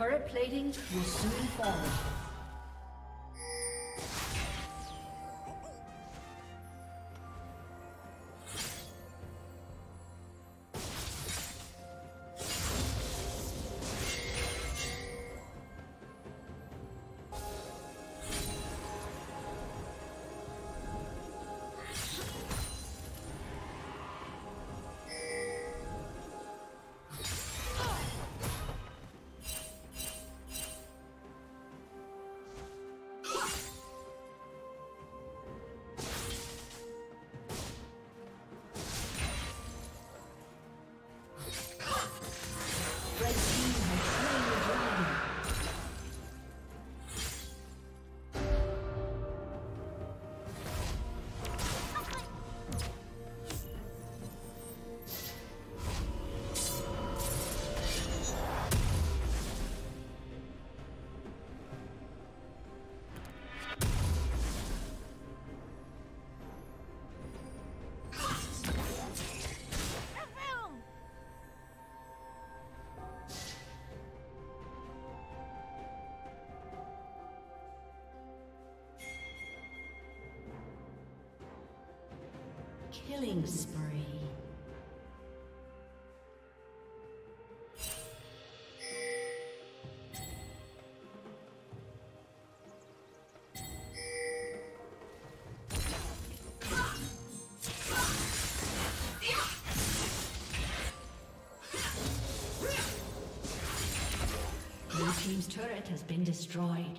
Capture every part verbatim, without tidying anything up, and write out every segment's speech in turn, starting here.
Turret plating will soon fall. Killing spree. Blue team's turret has been destroyed.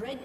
Red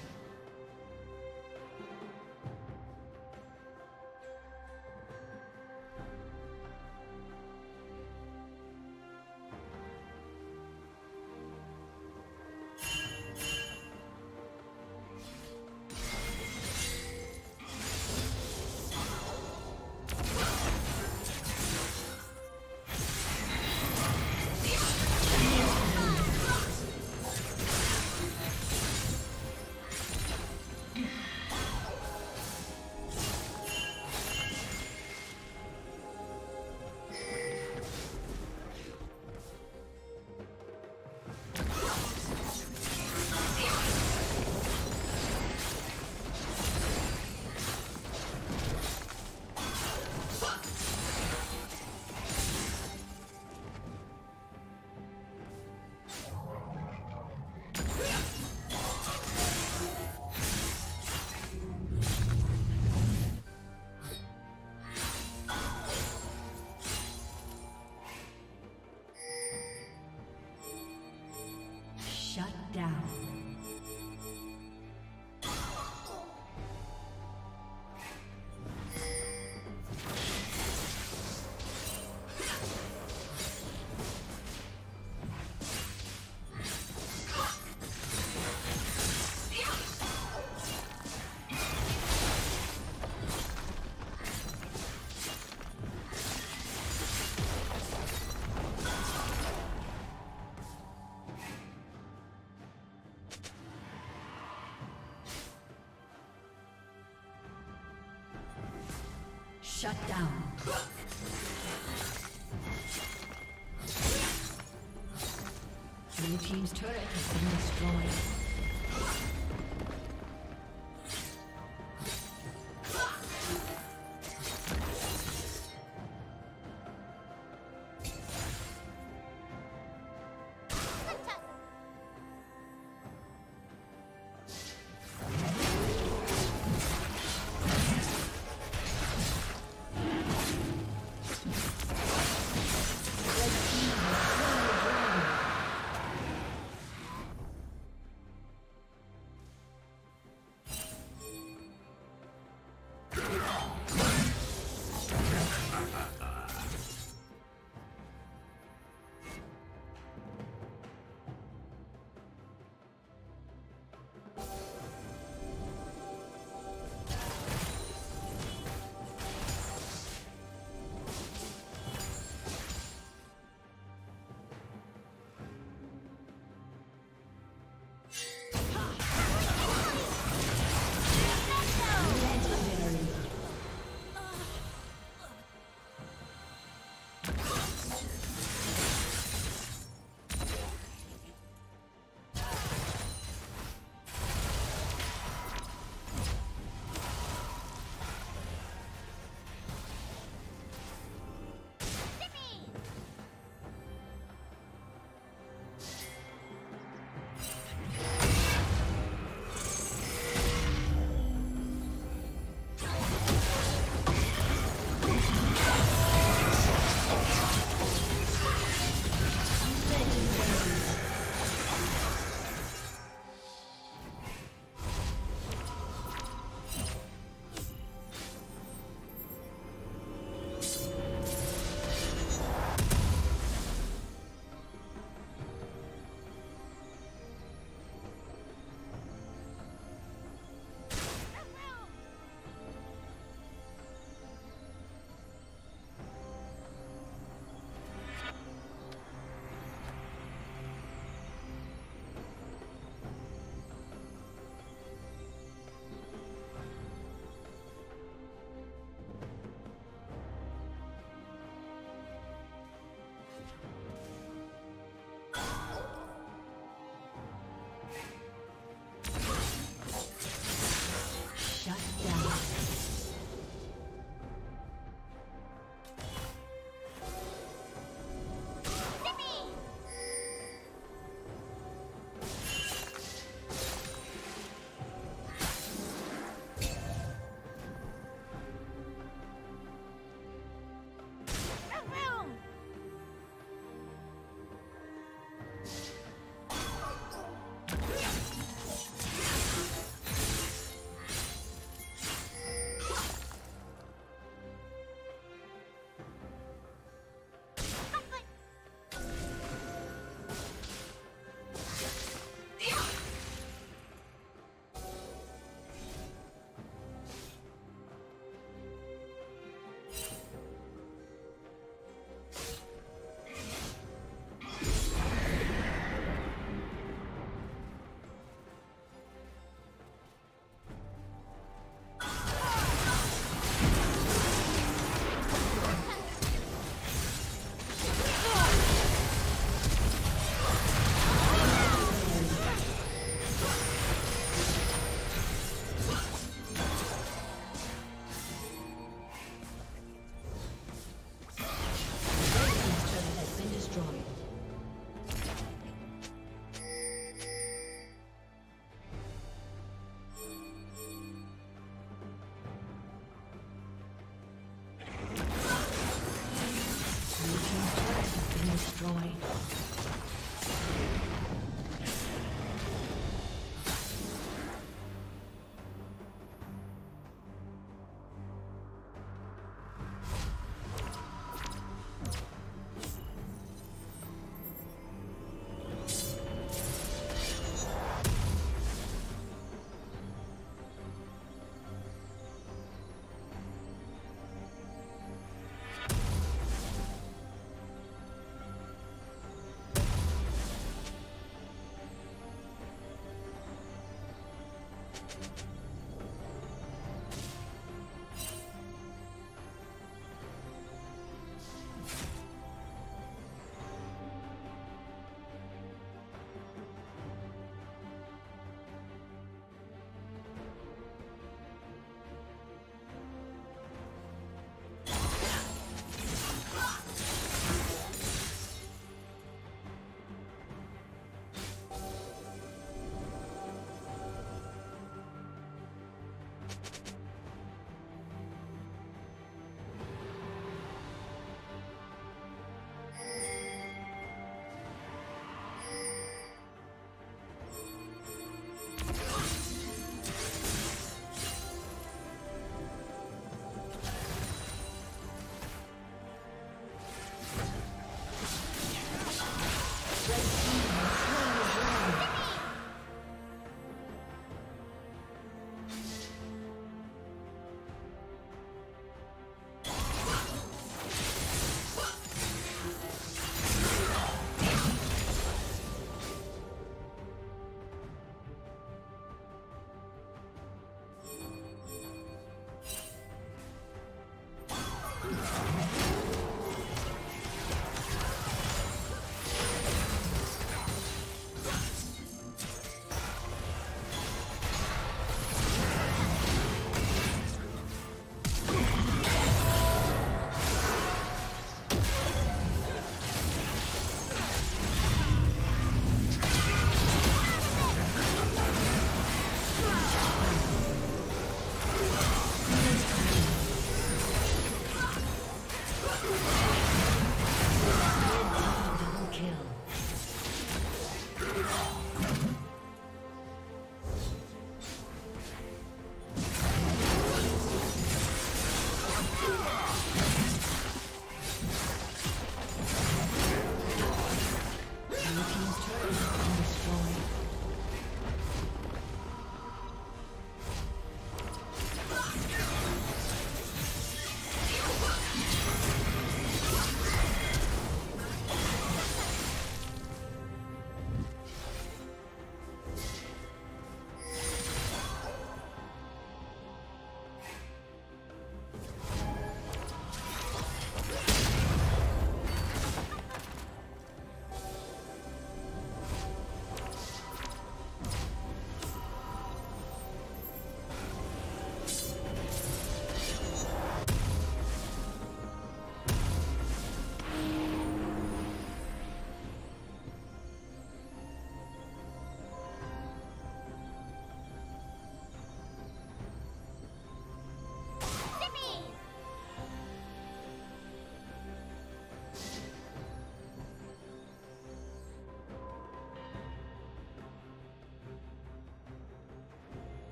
down. Shut down. Blue team's turret has been destroyed. Destroyed.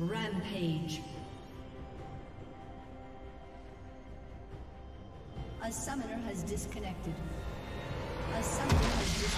Rampage. A summoner has disconnected. A summoner has disconnected.